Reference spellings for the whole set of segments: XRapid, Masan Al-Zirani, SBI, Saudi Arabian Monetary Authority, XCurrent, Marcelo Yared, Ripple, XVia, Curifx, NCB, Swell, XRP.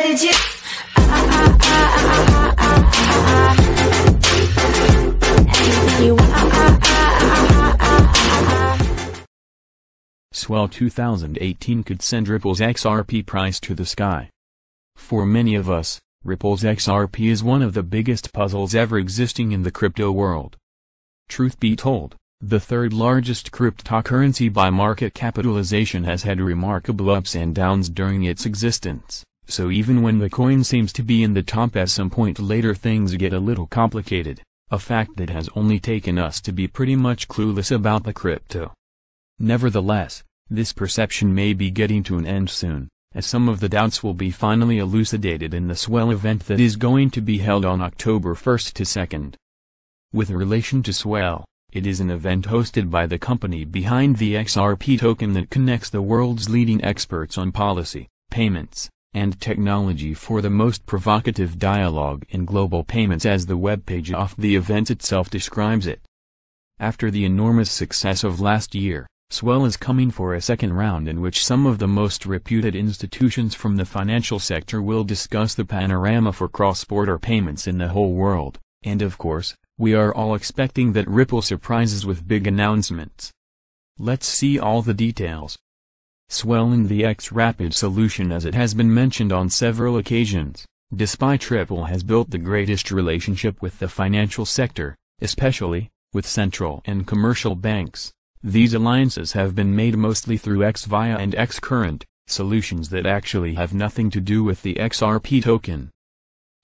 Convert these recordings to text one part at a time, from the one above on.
Where did you... Swell 2018 could send Ripple's XRP price to the sky. For many of us, Ripple's XRP is one of the biggest puzzles ever existing in the crypto world. Truth be told, the third largest cryptocurrency by market capitalization has had remarkable ups and downs during its existence, so even when the coin seems to be in the top at some point later, things get a little complicated, a fact that has only taken us to be pretty much clueless about the crypto. Nevertheless, this perception may be getting to an end soon, as some of the doubts will be finally elucidated in the Swell event that is going to be held on October 1st to 2nd. With relation to Swell, it is an event hosted by the company behind the XRP token that connects the world's leading experts on policy, payments, and technology for the most provocative dialogue in global payments, as the webpage of the event itself describes it. After the enormous success of last year, Swell is coming for a second round in which some of the most reputed institutions from the financial sector will discuss the panorama for cross-border payments in the whole world, and of course, we are all expecting that Ripple surprises with big announcements. Let's see all the details. Swell and the XRapid solution, as it has been mentioned on several occasions, despite Ripple has built the greatest relationship with the financial sector, especially with central and commercial banks. These alliances have been made mostly through XVia and XCurrent, solutions that actually have nothing to do with the XRP token.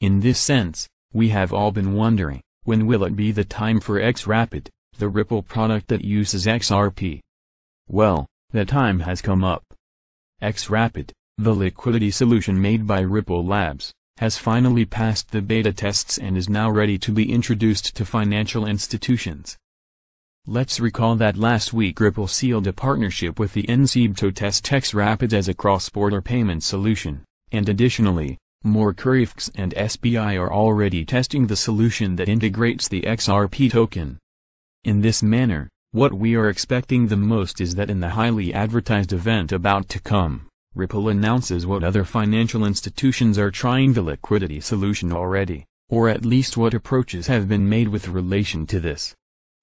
In this sense, we have all been wondering, when will it be the time for XRapid, the Ripple product that uses XRP? Well, the time has come up. XRapid, the liquidity solution made by Ripple Labs, has finally passed the beta tests and is now ready to be introduced to financial institutions. Let's recall that last week Ripple sealed a partnership with the NCB to test XRapid as a cross-border payment solution, and additionally, more Curifx and SBI are already testing the solution that integrates the XRP token. In this manner, what we are expecting the most is that in the highly advertised event about to come, Ripple announces what other financial institutions are trying the liquidity solution already, or at least what approaches have been made with relation to this.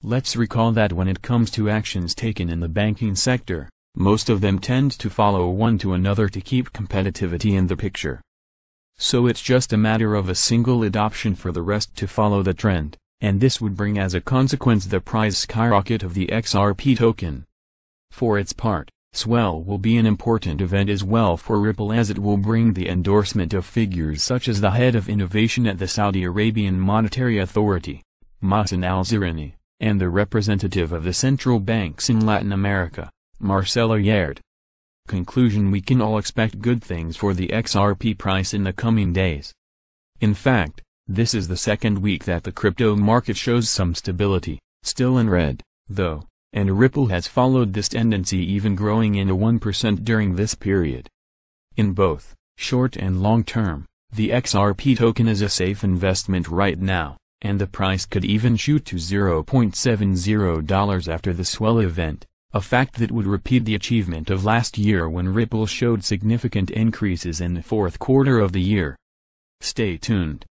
Let's recall that when it comes to actions taken in the banking sector, most of them tend to follow one to another to keep competitivity in the picture. So it's just a matter of a single adoption for the rest to follow the trend, and this would bring as a consequence the price skyrocket of the XRP token. For its part, Swell will be an important event as well for Ripple, as it will bring the endorsement of figures such as the head of innovation at the Saudi Arabian Monetary Authority, Masan Al-Zirani, and the representative of the central banks in Latin America, Marcelo Yared. Conclusion: we can all expect good things for the XRP price in the coming days. In fact, this is the second week that the crypto market shows some stability, still in red, though, and Ripple has followed this tendency, even growing in a 1% during this period. In both short and long term, the XRP token is a safe investment right now, and the price could even shoot to $0.70 after the Swell event, a fact that would repeat the achievement of last year when Ripple showed significant increases in the fourth quarter of the year. Stay tuned.